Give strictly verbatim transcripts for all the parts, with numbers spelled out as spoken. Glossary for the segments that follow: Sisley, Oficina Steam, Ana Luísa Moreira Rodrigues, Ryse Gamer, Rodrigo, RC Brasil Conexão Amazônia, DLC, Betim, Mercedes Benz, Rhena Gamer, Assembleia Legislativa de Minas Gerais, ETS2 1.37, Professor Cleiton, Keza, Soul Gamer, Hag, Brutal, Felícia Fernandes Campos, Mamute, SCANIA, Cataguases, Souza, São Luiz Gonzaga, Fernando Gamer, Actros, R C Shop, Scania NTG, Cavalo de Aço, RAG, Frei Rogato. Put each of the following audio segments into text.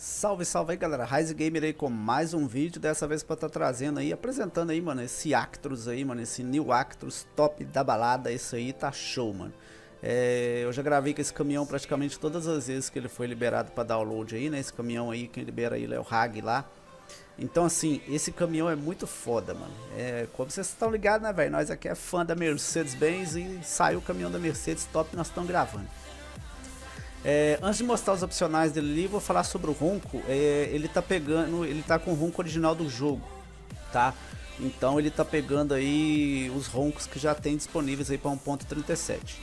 Salve, salve aí galera, Ryse Gamer aí com mais um vídeo, dessa vez pra estar tá trazendo aí, apresentando aí, mano, esse Actros aí, mano, esse New Actros top da balada, isso aí tá show, mano. É, eu já gravei com esse caminhão praticamente todas as vezes que ele foi liberado pra download aí, né, esse caminhão aí, quem libera aí é o Hag lá. Então assim, esse caminhão é muito foda, mano, é, como vocês estão ligados, né, velho, nós aqui é fã da Mercedes Benz e saiu o caminhão da Mercedes top, nós estamos gravando. É, antes de mostrar os opcionais dele ali, vou falar sobre o ronco. É, ele tá pegando, ele tá com o ronco original do jogo, tá? Então ele tá pegando aí os roncos que já tem disponíveis aí para um ponto trinta e sete.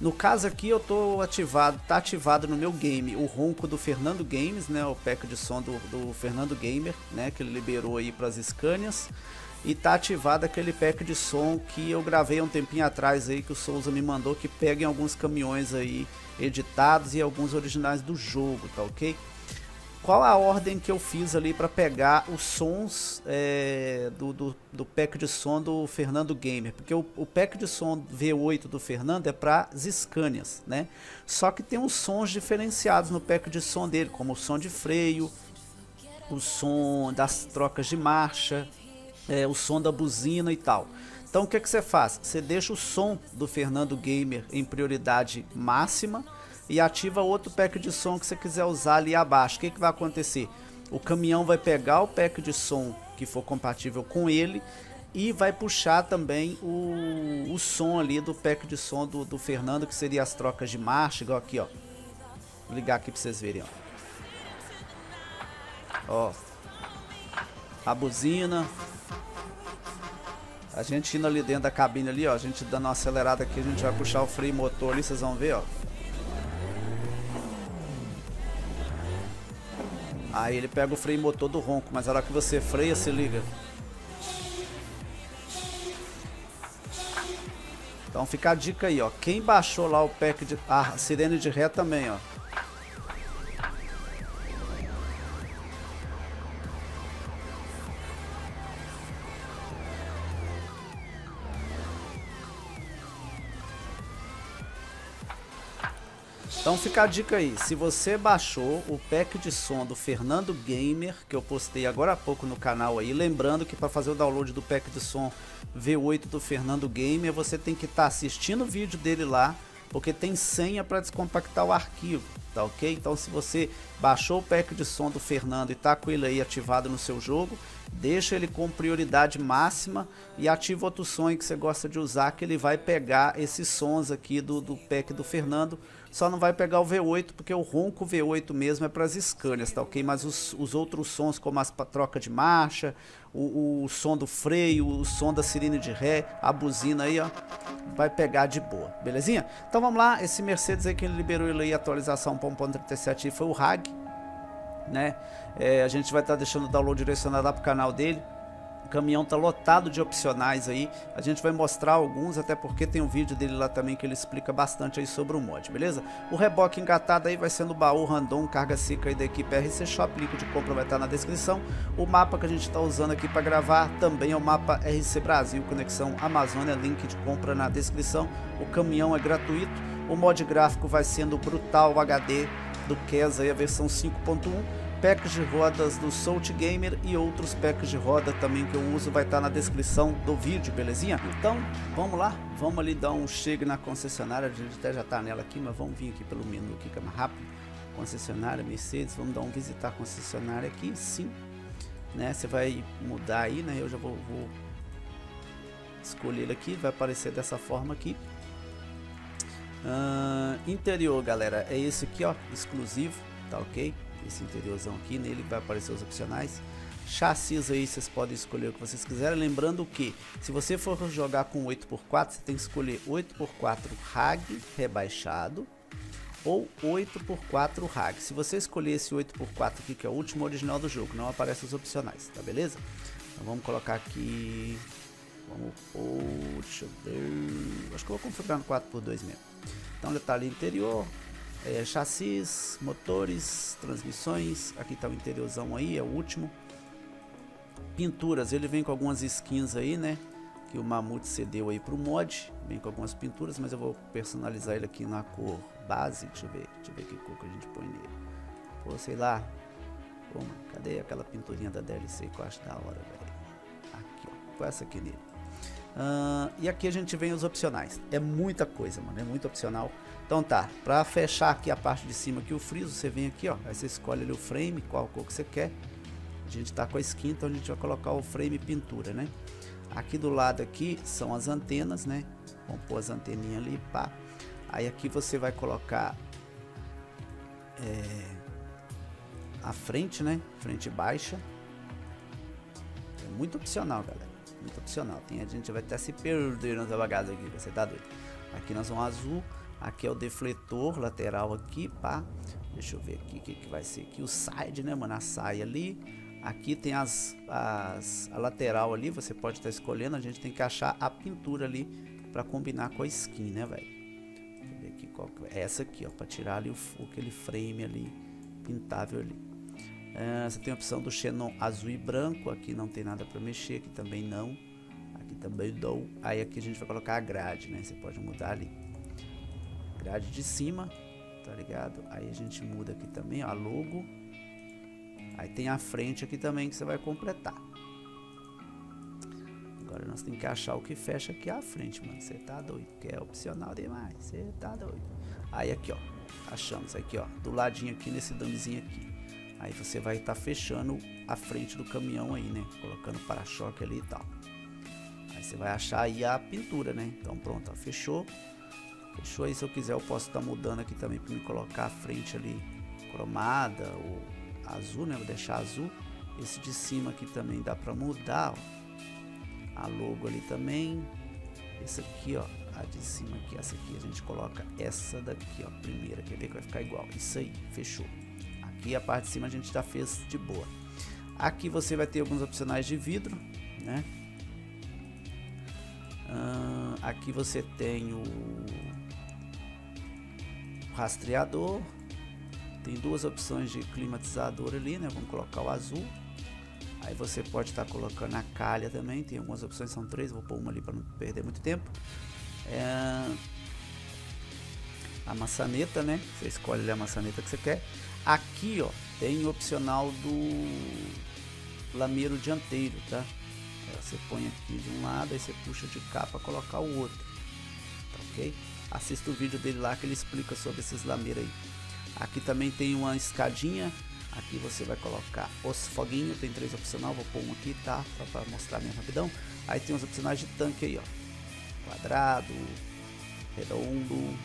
No caso aqui eu tô ativado, tá ativado no meu game o ronco do Fernando Games, né? O pack de som do, do Fernando Gamer, né? Que ele liberou aí para as Scanias. E tá ativado aquele pack de som que eu gravei há um tempinho atrás aí, que o Souza me mandou, que pega em alguns caminhões aí editados e alguns originais do jogo, tá ok? Qual a ordem que eu fiz ali para pegar os sons é, do, do, do pack de som do Fernando Gamer? Porque o, o pack de som V oito do Fernando é para as Scanias, né? Só que tem uns sons diferenciados no pack de som dele, como o som de freio, o som das trocas de marcha, É, o som da buzina e tal. Então o que é que você faz? Você deixa o som do Fernando Gamer em prioridade máxima e ativa outro pack de som que você quiser usar ali abaixo. O que, que vai acontecer? O caminhão vai pegar o pack de som que for compatível com ele e vai puxar também o, o som ali do pack de som do, do Fernando, que seria as trocas de marcha, igual aqui, ó. Vou ligar aqui pra vocês verem, ó. Ó, a buzina. A gente indo ali dentro da cabine ali, ó, a gente dando uma acelerada aqui, a gente vai puxar o freio motor ali, vocês vão ver, ó. Aí ele pega o freio motor do ronco, mas na hora que você freia, se liga. Então fica a dica aí, ó, quem baixou lá o pack de... Ah, a sirene de ré também, ó. Então fica a dica aí, se você baixou o pack de som do Fernando Gamer, que eu postei agora há pouco no canal aí, lembrando que para fazer o download do pack de som V oito do Fernando Gamer, você tem que estar tá assistindo o vídeo dele lá, porque tem senha para descompactar o arquivo, tá ok? Então se você baixou o pack de som do Fernando e tá com ele aí ativado no seu jogo, deixa ele com prioridade máxima e ativa outro som que você gosta de usar, que ele vai pegar esses sons aqui do, do pack do Fernando. Só não vai pegar o V oito, porque o ronco V oito mesmo é para as Scanias, tá ok? Mas os, os outros sons, como a troca de marcha, o, o som do freio, o som da sirene de ré, a buzina aí, ó, vai pegar de boa, belezinha? Então vamos lá, esse Mercedes aí que ele liberou ele aí, atualização um ponto trinta e sete foi o Hag, né? É, a gente vai estar tá deixando o download direcionado lá pro canal dele. O caminhão tá lotado de opcionais aí, a gente vai mostrar alguns, até porque tem um vídeo dele lá também que ele explica bastante aí sobre o mod, beleza? O reboque engatado aí vai ser no baú random, carga seca aí da equipe R C Shop, link de compra vai estar na descrição. O mapa que a gente tá usando aqui para gravar também é o mapa R C Brasil Conexão Amazônia, link de compra na descrição. O caminhão é gratuito, o mod gráfico vai sendo Brutal H D do Keza aí, a versão cinco ponto um. Packs de rodas do Soul Gamer e outros packs de roda também que eu uso vai estar tá na descrição do vídeo, belezinha? Então, vamos lá, vamos ali dar um chegue na concessionária, a gente até já tá nela aqui, mas vamos vir aqui pelo menu aqui que é mais rápido. Concessionária, Mercedes, vamos dar um visitar a concessionária aqui, sim, né? Você vai mudar aí, né? Eu já vou, vou escolher aqui, vai aparecer dessa forma aqui. Uh, interior, galera, é esse aqui, ó, exclusivo, tá ok? Esse interiorzão aqui, nele vai aparecer os opcionais. Chassis aí, vocês podem escolher o que vocês quiserem, lembrando que se você for jogar com oito por quatro, você tem que escolher oito por quatro R A G rebaixado ou oito por quatro R A G. Se você escolher esse oito por quatro aqui, que é o último original do jogo, não aparece os opcionais, tá beleza? Então vamos colocar aqui, vamos, oh, deixa eu ver, acho que eu vou configurar no quatro por dois mesmo. Então detalhe interior, É, chassis, motores, transmissões, aqui tá o interiorzão aí, é o último. Pinturas, ele vem com algumas skins aí, né, que o Mamute cedeu aí pro mod, vem com algumas pinturas, mas eu vou personalizar ele aqui na cor base, deixa eu ver, deixa eu ver que cor que a gente põe nele. Pô, sei lá, pô, mano, cadê aquela pinturinha da D L C que eu acho da hora, velho? Aqui, ó, põe essa aqui nele. Uh, e aqui a gente vem os opcionais, é muita coisa, mano, é muito opcional. Então tá, pra fechar aqui a parte de cima aqui, o friso, você vem aqui, ó, aí você escolhe ali o frame, qual cor que você quer. A gente tá com a skin, então a gente vai colocar o frame pintura, né? Aqui do lado aqui são as antenas, né? Vamos pôr as anteninhas ali, pá. Aí aqui você vai colocar é, a frente, né? Frente baixa. É muito opcional, galera. Muito opcional, tem, a gente vai até se perder nessa bagaça aqui, você tá doido. Aqui nós vamos azul, aqui é o defletor lateral aqui, pá. Deixa eu ver aqui o que, que vai ser aqui, o side, né, mano, a saia ali. Aqui tem as, as a lateral ali, você pode estar tá escolhendo, a gente tem que achar a pintura ali pra combinar com a skin, né, velho. É essa aqui, ó, pra tirar ali o, aquele frame ali, pintável ali. Uh, você tem a opção do xenon azul e branco, aqui não tem nada para mexer, aqui também não, aqui também não. Aí aqui a gente vai colocar a grade, né, você pode mudar ali, grade de cima, tá ligado? Aí a gente muda aqui também, ó, a logo, aí tem a frente aqui também que você vai completar. Agora nós temos que achar o que fecha aqui a frente, mano, você tá doido, que é opcional demais, você tá doido. Aí aqui, ó, achamos aqui, ó, do ladinho aqui, nesse dumezinho aqui. Aí você vai estar tá fechando a frente do caminhão aí, né? Colocando para-choque ali e tal. Aí você vai achar aí a pintura, né? Então pronto, ó, fechou. Fechou aí, se eu quiser eu posso estar tá mudando aqui também para me colocar a frente ali cromada ou azul, né? Vou deixar azul. Esse de cima aqui também dá para mudar, ó. A logo ali também. Esse aqui, ó, a de cima aqui, essa aqui a gente coloca essa daqui, ó, primeira. Quer ver que vai ficar igual? Isso aí, fechou. Aqui a parte de cima a gente já fez de boa. Aqui você vai ter alguns opcionais de vidro, né? Uh, aqui você tem o... o rastreador. Tem duas opções de climatizador ali, né? Vamos colocar o azul. Aí você pode estar tá colocando a calha também. Tem algumas opções, são três. Vou pôr uma ali para não perder muito tempo. É... a maçaneta, né? Você escolhe ali a maçaneta que você quer. Aqui, ó, tem o opcional do lameiro dianteiro, tá? Você põe aqui de um lado, aí você puxa de cá para colocar o outro, tá ok? assista o vídeo dele lá que ele explica sobre esses lameiros aí. Aqui também tem uma escadinha, aqui você vai colocar os foguinhos, tem três opcional, vou pôr um aqui, tá? Só para mostrar mesmo rapidão. Aí tem os opcionais de tanque aí, ó. Quadrado, redondo,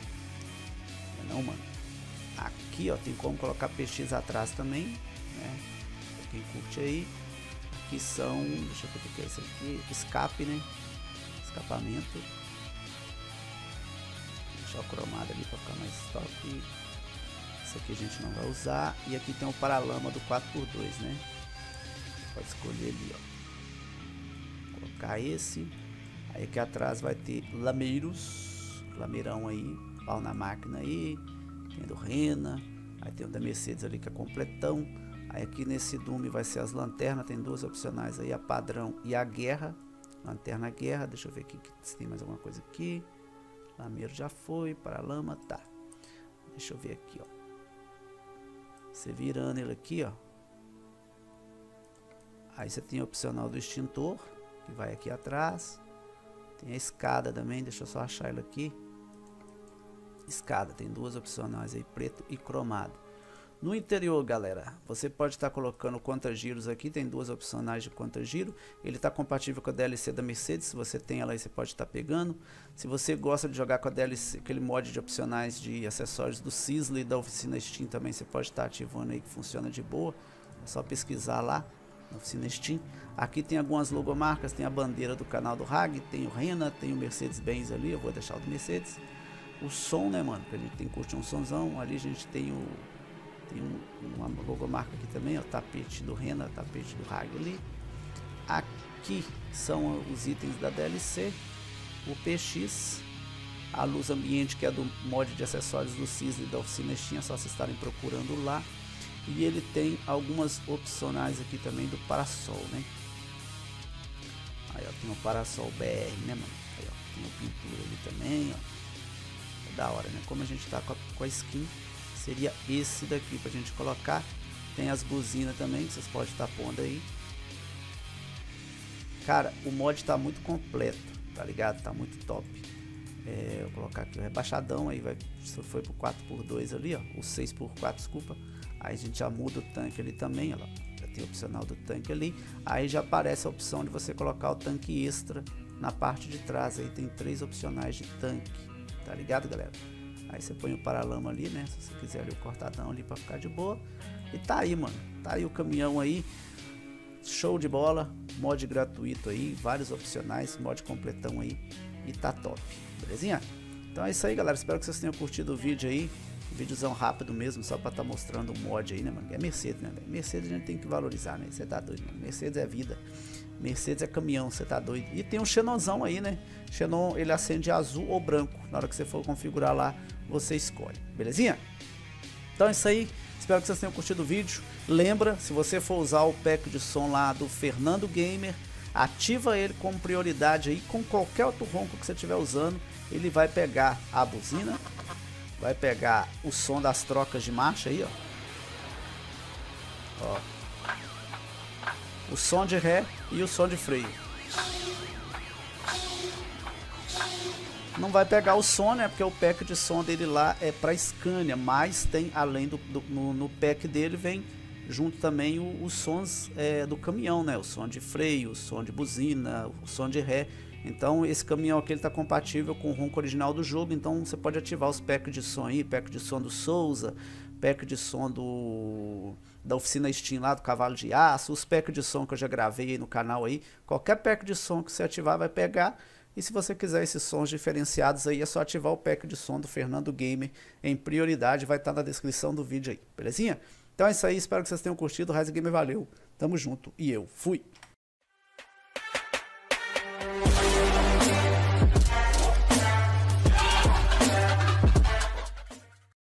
não, mano. Aqui, ó, tem como colocar P X atrás também, né? Quem curte aí. Aqui são, deixa eu ver o que é isso aqui, escape, né? Escapamento. Deixar o cromado ali para ficar mais top. Isso aqui a gente não vai usar. E aqui tem o paralama do quatro por dois, né? Pode escolher ali, ó. Colocar esse. Aí aqui atrás vai ter lameiros, lameirão aí, pau na máquina aí. Tem do Rena, aí tem o da Mercedes ali que é completão. Aí aqui nesse Dume vai ser as lanternas, tem duas opcionais aí, a padrão e a guerra. Lanterna guerra, deixa eu ver aqui se tem mais alguma coisa aqui. Lameiro já foi, paralama, tá. Deixa eu ver aqui, ó. Você virando ele aqui, ó. Aí você tem a opcional do extintor, que vai aqui atrás. Tem a escada também, deixa eu só achar ele aqui. Escada, tem duas opcionais aí, preto e cromado. No interior, galera, você pode estar tá colocando contagiros aqui, tem duas opcionais de contagiro. Ele está compatível com a D L C da Mercedes, se você tem ela aí você pode estar tá pegando. Se você gosta de jogar com a D L C, aquele mod de opcionais de acessórios do Sisley da Oficina Steam também, você pode estar tá ativando aí que funciona de boa. É só pesquisar lá na Oficina Steam. Aqui tem algumas logomarcas, tem a bandeira do canal do Hag, tem o Rena, tem o Mercedes Benz ali, eu vou deixar o do Mercedes. O som, né, mano, que a gente tem que curtir um somzão. Ali a gente tem o tem um, uma logomarca aqui também, ó, tapete do Rena, tapete do Hag ali. Aqui são os itens da D L C, o P X, a luz ambiente que é do mod de acessórios do Sisley da Oficina Steam, é só vocês estarem procurando lá. E ele tem algumas opcionais aqui também do parasol, né? Aí, ó, tem o parasol B R, né, mano? Aí, ó, tem o pintura ali também, ó. Da hora, né? Como a gente tá com a, com a skin, seria esse daqui pra gente colocar. Tem as buzinas também que vocês podem estar pondo aí. Cara, o mod tá muito completo, tá ligado? Tá muito top. É, eu vou colocar aqui o rebaixadão aí, vai, foi pro quatro por dois ali, ó, o seis por quatro, desculpa. Aí a gente já muda o tanque ali também, ó, já tem o opcional do tanque ali. Aí já aparece a opção de você colocar o tanque extra na parte de trás aí, tem três opcionais de tanque. Tá ligado, galera? Aí você põe o paralama ali, né? Se você quiser ali o cortadão ali pra ficar de boa. E tá aí, mano. Tá aí o caminhão aí. Show de bola. Mod gratuito aí. Vários opcionais. Mod completão aí. E tá top. Belezinha? Então é isso aí, galera. Espero que vocês tenham curtido o vídeo aí. Vídeozão rápido mesmo. Só pra tá mostrando o mod aí, né, mano? É Mercedes, né? Mercedes a gente tem que valorizar, né? Você tá doido, mano. Mercedes é vida. Mercedes é caminhão, você tá doido. E tem um xenonzão aí, né? Xenon, ele acende azul ou branco. Na hora que você for configurar lá, você escolhe. Belezinha? Então é isso aí. Espero que vocês tenham curtido o vídeo. Lembra, se você for usar o pack de som lá do Fernando Gamer, ativa ele como prioridade aí. Com qualquer outro ronco que você estiver usando, ele vai pegar a buzina. Vai pegar o som das trocas de marcha aí, ó. Ó. O som de ré e o som de freio. Não vai pegar o som, né? Porque o pack de som dele lá é para Scania. Mas tem, além do, do no, no pack dele, vem junto também o, os sons é, do caminhão, né? O som de freio, o som de buzina, o som de ré. Então esse caminhão aqui está compatível com o ronco original do jogo. Então você pode ativar os packs de som aí. Pack de som do Souza, pack de som do... da Oficina Steam lá, do Cavalo de Aço, os packs de som que eu já gravei aí no canal aí. Qualquer pack de som que você ativar vai pegar. E se você quiser esses sons diferenciados aí, é só ativar o pack de som do Fernando Gamer em prioridade. Vai estar tá na descrição do vídeo aí, belezinha? Então é isso aí, espero que vocês tenham curtido. Ryse Gamer, valeu, tamo junto e eu fui!